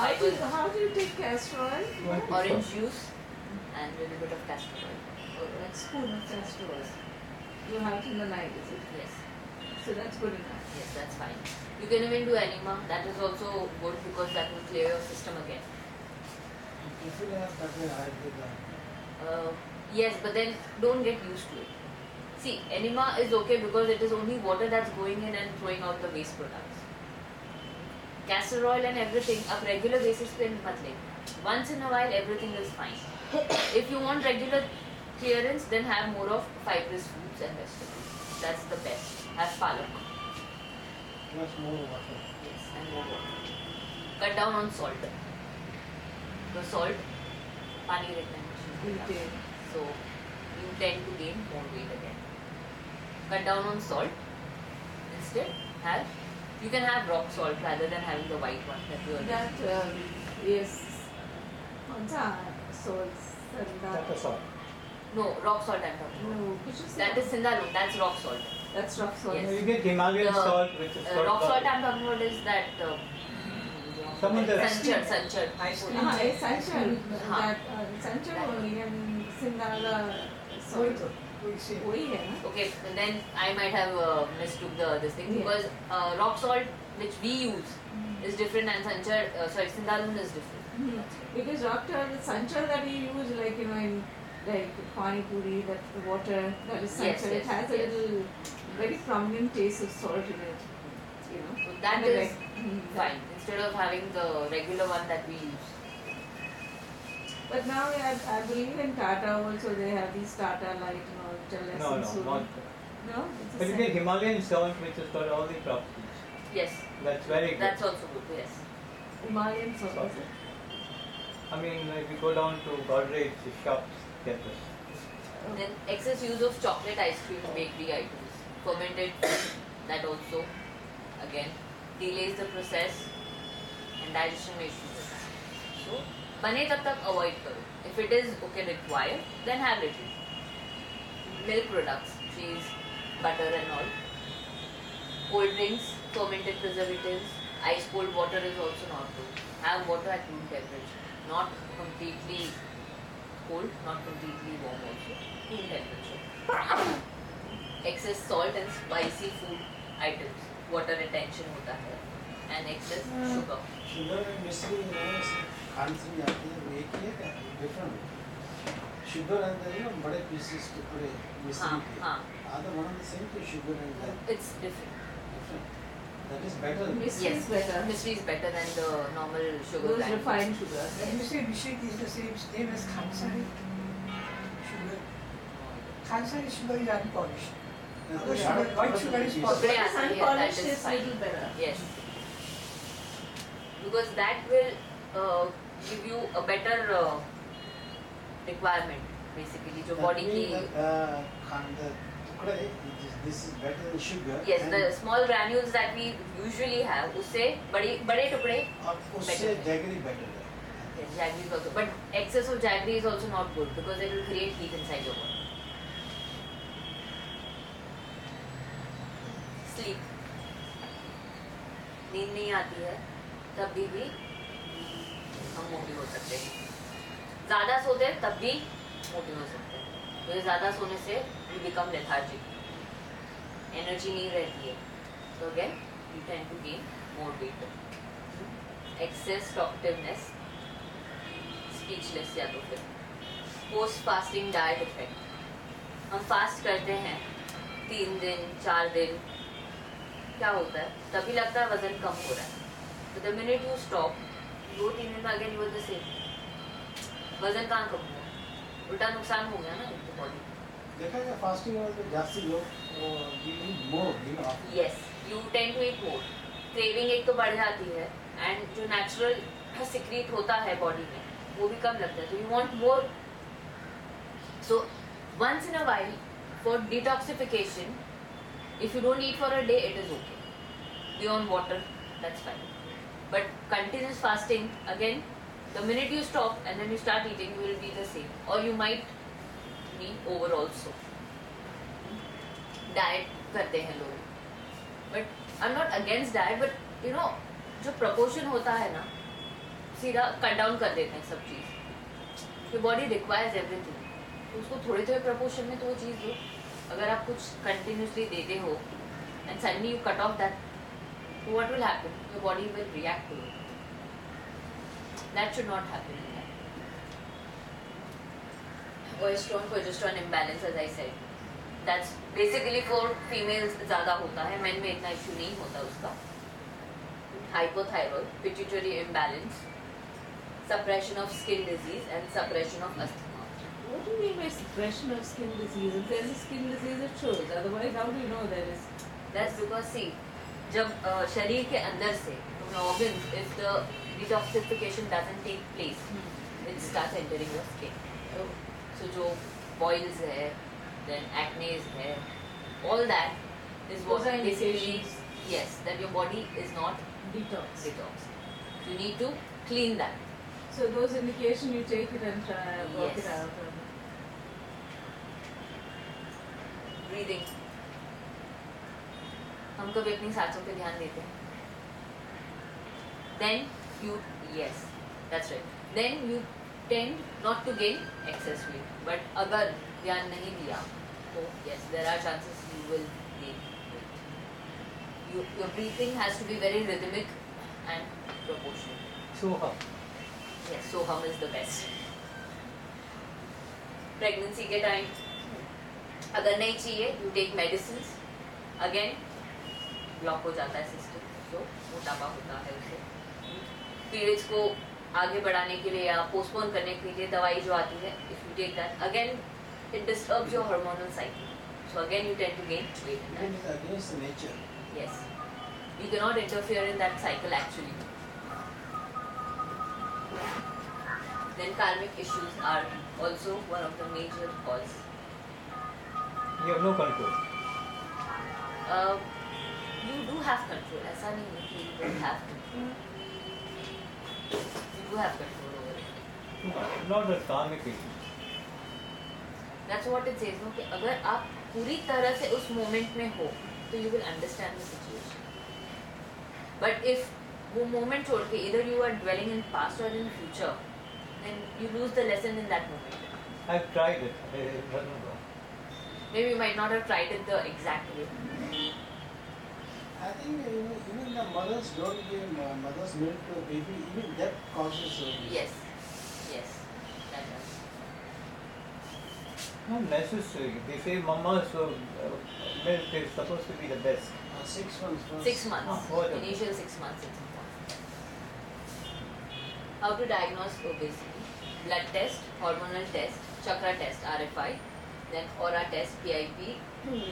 how do you, how do you take castor oil? Orange juice and a little bit of castor oil. Oh, a spoon of castor oil. You have it in the night, is it? Yes. So that's good enough. Yes, that's fine. You can even do enema. That is also good because that will clear your system again. People have uh, yes, but then don't get used to it. See, enema is okay because it is only water that's going in and throwing out the waste products. Castor oil and everything आप regular basis पे मत ले. Once in a while everything is fine. If you want regular clearance then have more of fibrous foods and vegetables. That's the best. Have palak. Plus more water. Yes, and more water. Cut down on salt. The salt पानी retention. So you tend to gain more weight again. Cut down on salt. Instead have you can have rock salt rather than having the white one that you always that um, yes konsa salt sandal salt no rock salt I'm talking no which is that is sindaloo that's rock salt that's rock salt yes. You get Himalayan the, salt which is uh, rock salt I'm talking about is that uh, sanchar sanchar ah sanchar that uh, sanchar only and sindala salt okay then I might have uh, mistook the this thing yeah. because uh, rock salt which we use mm. is different and sanchar uh, sorry sindaloo is different mm. because after the sanchar that we use like you know in like pani puri that the water that is sanchar yes, yes, it has yes. a little very prominent taste of salt in it you know so that and is mm, fine instead of having the regular one that we use. But now I, I believe in Tata also they have these Tata Light and all which are less no, no, not no? It's but you get Himalayan salt which has got all the properties. Yes. That's very good. That's also good, yes. Himalayan salt. salt. I mean if you go down to Godrej shops, get this. Oh. Then excess use of chocolate ice cream, bakery items, fermented food, that also, again, delays the process and digestion issues. So, बने तब तक avoid करो. If it is okay required then have it. Milk products, cheese, butter and all, cold drinks, fermented preservatives, ice cold water is also not good. Have water at room temperature, not completely cold, not completely warm also, room temperature. Excess salt and spicy food items, water retention होता है and excess sugar. Sugar में मिश्री answer में आती है वो एक ही है different sugar and the you know बड़े पीसेस के पूरे मिश्रण के आधा one and same to sugar and it's different That is better. Mystery yes. is better. Mystery is better than the normal sugar. Those refined sugar. When you say mystery is the same name as khansari sugar. Khansari sugar is unpolished. No, the sugar, white sugar is polished. Yes, unpolished is little better. Yes. Because that will uh, give you a better uh, requirement, basically. जो body की this is better than sugar. Yes, and the small granules that we usually have, उससे बड़े बड़े टुकड़े और उससे jaggery better है. Yes, jaggery is also, but excess of jaggery is also not good because it will create heat inside your body. Sleep. नींद नहीं आती है, तब भी भी हम मोटी हो सकते हैं. ज़्यादा सोते हैं तब भी मोटी हो सकते हैं. क्योंकि ज़्यादा सोने से we become lethargic. एनर्जी नहीं रहती है, so again you tend to gain more weight. Excess talkativeness, speechless या तो फिर post fasting diet effect. हम फास्ट करते हैं तीन दिन चार दिन, क्या होता है तभी लगता है वजन कम हो रहा है. तो the minute you stop, दो तीन दिन में again you are the same. वजन कहाँ कम हुआ, उल्टा नुकसान हो गया ना आपकी बॉडी. देखा है फास्टिंग वाले तो जास्ती लोग we need more, you know. Yes, you tend to eat more. Craving एक तो बढ़ जाती है and जो natural secrete होता है body में वो भी कम लगता है. So you want more. So once in a while for detoxification, if you don't eat for a day, it is okay. Beyond water, that's fine. But continuous fasting, again, the minute you stop and then you start eating, you will be the same, or you might be over also. Diet करते हैं लोग, but I am not against diet, but you know जो proportion होता है ना सीधा cut down कर देते हैं सब चीज़. तो बॉडी रिक्वायर्स एवरीथिंग, तो उसको थोड़े थोड़े प्रपोर्शन में तो वो चीज़ दो. अगर आप कुछ कंटिन्यूसली देते हो and suddenly you cut off that, what will happen, your body will react to it. That should not happen. Oestrone progesterone imbalance, as I said, that's basically for females ज़्यादा होता है, मेन में इतना issue नहीं होता उसका. Hypothyroid, pituitary imbalance, suppression of skin disease and suppression of asthma. What do you mean by suppression of skin disease? If there is skin disease, it shows. Otherwise, how do you know there is? That's because see, जब शरीर के अंदर से organs, if the detoxification doesn't take place, it starts entering your skin. So जो boils है, then acne is there, all that is what basically, yes, that your body is not detox. detox. You need to clean that. So those indications you take it and try and work yes. it out. Breathing. हम कभी अपनी सांसों पे ध्यान देते हैं. Then you, yes, that's right. Then you tend not to gain excess weight. But अगर ध्यान नहीं दिया तो yes, there are chances you will gain weight. You, your breathing has to be very rhythmic and proportional. Soham. Yes, soham is the best. Pregnancy के time, अगर नहीं चाहिए, you take medicines. Again, block हो जाता है system, so मोटापा होता है उसे. Periods को आगे बढ़ाने के लिए या postpone करने के लिए दवाई जो आती है, if you take that, again it disturbs your hormonal cycle, so again you tend to gain weight. It is against nature. Yes, you cannot interfere in that cycle actually. Then karmic issues are also one of the major cause. You have no control. Uh, you do have control. ऐसा नहीं है कि you don't have control. You do have control over it. Not the karmic issues. That's what it says, no? कि अगर आप पूरी तरह से उस मोमेंट में हो तो you will understand the situation. But if वो मोमेंट छोड़ के either you are dwelling in past or in future, then you lose the lesson in that moment. I've tried it. It doesn't work. Maybe you might not have tried it the exact way. I think even, even the mothers don't give uh, mother's milk to a baby, even that causes. Yes. Yes. That does. Not necessary. They say mama, so uh, milk is supposed to be the best. Uh, six months. First. Six months. Oh, Initial six months. It's important. How to diagnose obesity? Blood test, hormonal test, chakra test, R F I, then aura test, P I P,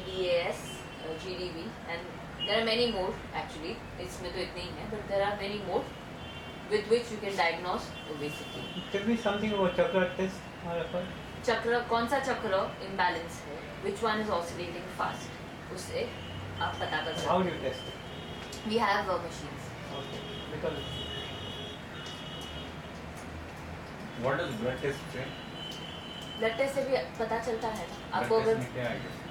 D A S, uh, G D B, and there are many more actually. It's not so many, but there are many more with which you can diagnose obesity. Tell me something about chakra test, R F I. चक्र कौन सा chakra imbalance है, which one is oscillating fast, उससे आप पता कर सकते हैं. How do you test? We have machines. Okay, because what is blood test? Blood test से भी पता चलता है आपको अगर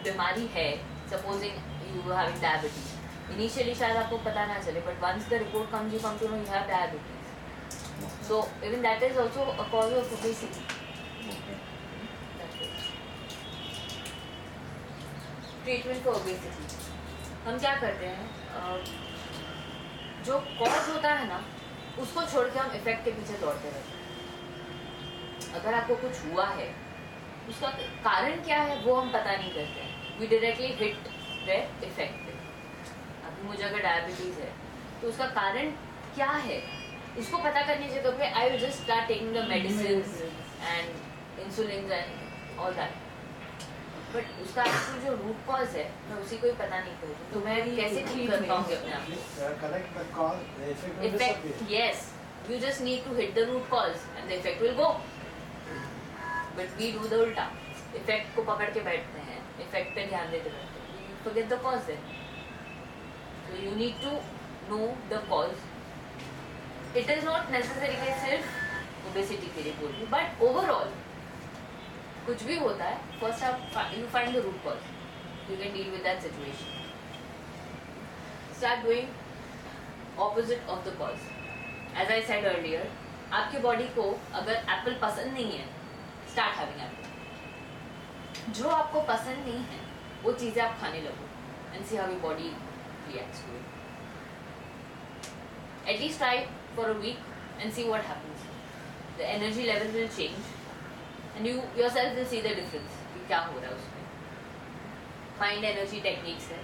बीमारी है. Supposing you have diabetes, initially शायद आपको पता ना चले, but once the report comes you come to know you have diabetes. So even that is also a cause of obesity. Treatment for obesity हम क्या करते हैं, जो कॉज होता है ना उसको छोड़ के हम इफेक्ट के पीछे दौड़ते रहते हैं. अगर आपको कुछ हुआ है उसका कारण क्या है वो हम पता नहीं करते हैं. We directly hit that effect. अभी मुझे अगर डायबिटीज़ है तो उसका कारण क्या है इसको पता करने की जगह पे I will just start taking the medicines and insulin and all that. But उसका एक्चुअल जो रूट कॉज है मैं उसी को ही पता नहीं करूँ तो मैं कैसे ठीक कर पाऊँगी अपने आप को. Effect, yes, you just need to hit the root cause and the effect will go. But we do the उल्टा, इफेक्ट को पकड़ के बैठते हैं, इफेक्ट पे ध्यान देते बैठते हैं. You forget the cause then. So you need to know the cause. It is not necessary सिर्फ ओबेसिटी के लिए बोलूँ, बट ओवरऑल कुछ भी होता है फर्स्ट आप you find the root cause, you can deal with that situation. Start doing opposite of the cause. As I said earlier, आपके बॉडी को अगर एप्पल पसंद नहीं है, स्टार्ट हैविंग एप्पल. जो आपको पसंद नहीं है वो चीज़ें आप खाने लगो and see how your body reacts to it. At least try for a week and see what happens. The energy level will change and you yourself will see the difference कि क्या हो रहा है उसमें. Find energy techniques है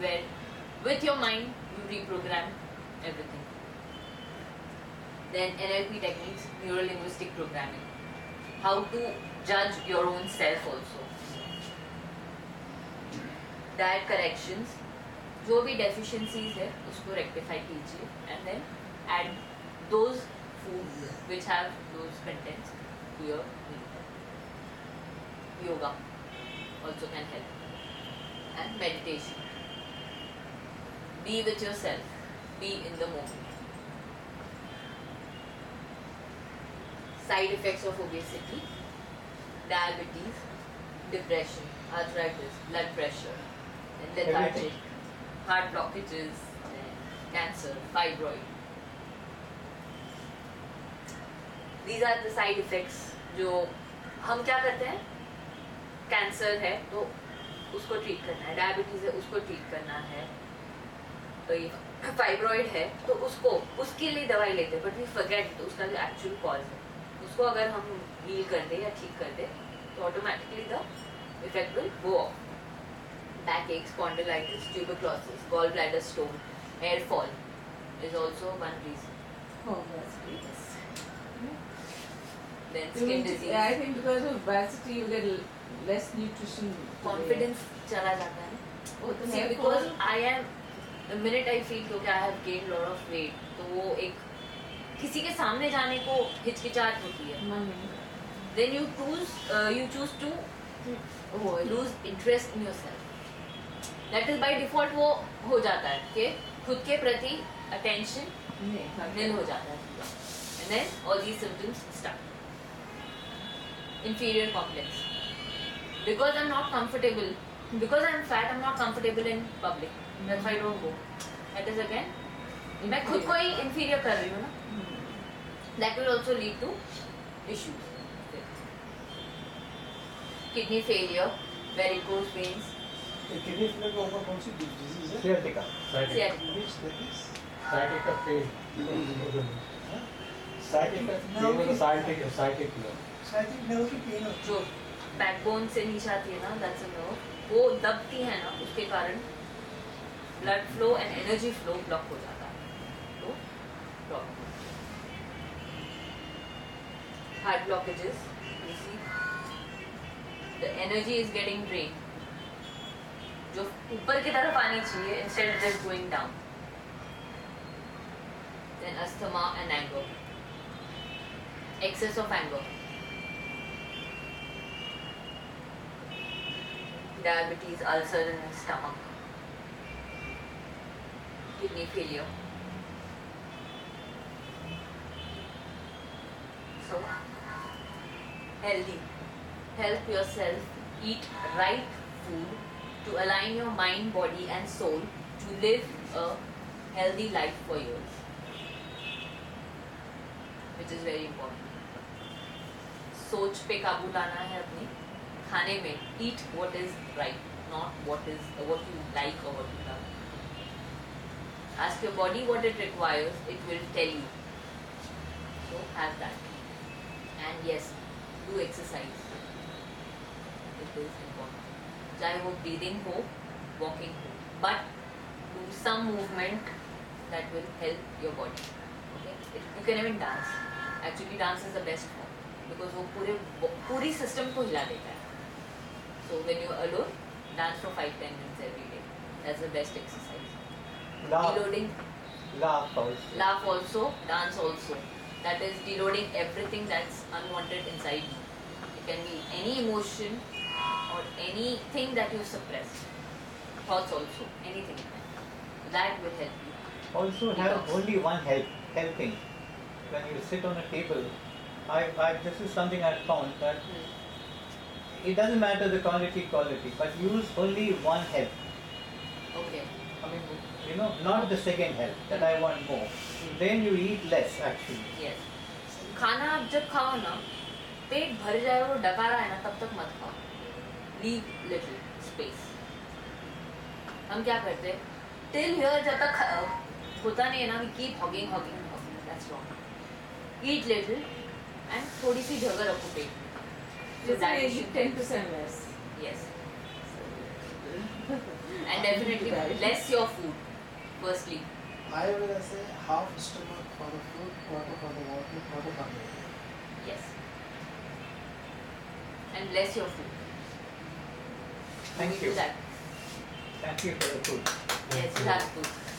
where with your mind you reprogram everything. Then N L P techniques, neuro linguistic programming, how to judge your own self also. Diet corrections, जो भी deficiencies है उसको rectify कीजिए and then add those foods which have those contents. Your yoga also can help, and meditation. Be with yourself, be in the moment. Side effects of obesity, diabetes, depression, arthritis, blood pressure, and lethargic, heart blockages, cancer, fibroid. These are the side effects. जो हम क्या करते हैं, cancer है तो उसको treat करना है, डायबिटीज़ है उसको ट्रीट करना है, तो ये फाइब्रॉइड है तो उसको उसके लिए दवाई लेते हैं, बट वी फॉरगेट तो उसका जो एक्चुअल कॉज है उसको अगर हम हील कर दें या ठीक कर दें तो automatically the effect will go off. Back एक, spondylitis, tuberculosis, gall bladder stone, hair fall is also one reason. Then skin disease. I think because of obesity you get less nutrition. Confidence चला जाता है. Oh, तो see, because I am the minute I feel क्योंकि I have gained lot of weight तो वो एक किसी के सामने जाने को हिचकिचाहट होती है. Then you choose uh, you choose to avoid, lose interest in yourself. That is by default वो हो जाता है कि खुद के प्रति attention nil हो जाता है. And then all these symptoms start. Inferior complex. Because I'm not comfortable, because I'm fat, I'm not comfortable in public. That's why I don't go. That is again, मैं खुद को ही inferior कर रही हूँ ना. That will also lead to issues. Kidney failure, varicose veins. Kidney failure का ऊपर कौन सी disease है? Sciatica. Sciatica. Which that is? Sciatica pain. Sciatica. No, sciatica. Sciatica. I think nerve pain or stroke. Backbone से नीचे आती है ना, दैट्स अ नर्व, वो दबती है ना, उसके कारण blood flow and energy flow block हो जाता है, तो block heart blockages, you see the energy is getting drain, जो ऊपर की तरफ आनी चाहिए instead it is going down, then asthma and anger, excess of anger, diabetes, ulcer in stomach, kidney failure. So healthy, help yourself eat right food to align your mind, body and soul to live a healthy life for years, which is very important. सोच पे काबू लाना है अपने खाने में, eat what is right, not what is uh, what you like or what you love. Ask your body what it requires, it will tell you. So have that, and yes, do exercise. It is important. चाहे वो breathing हो, walking हो, but do some movement that will help your body. Okay, it, you can even dance. Actually, dance is the best form because वो पूरे पूरी system को हिला देता है. So when you are alone, dance for five ten minutes every day. That's the best exercise. Laugh. Deloading. Laugh also. Laugh also. Dance also. That is deloading everything that's unwanted inside you. It can be any emotion or anything that you suppress. Thoughts also, anything. That will help you. Also have only one help, helping. When you sit on a table, I, I this is something I found that hmm. it doesn't matter the quantity, quality, but use only one help. Okay. I mean, you know, not the second help that I want more. Then you eat less actually. Yes. खाना आप जब खाओ ना, पेट भर जाए और डका रहा है ना, तब तक मत खाओ. Leave little space. हम क्या करते हैं? Till here जब तक होता नहीं है ना, we keep hogging, hogging, hogging. That's wrong. Eat little and थोड़ी सी जगह रखो पेट. Just ten percent less. Yes. And definitely less your food. Firstly, I will say half stomach for the food, quarter for the water, quarter for the air. Yes. And less your food. Thank you. Thank you for the food. Yes, you have food.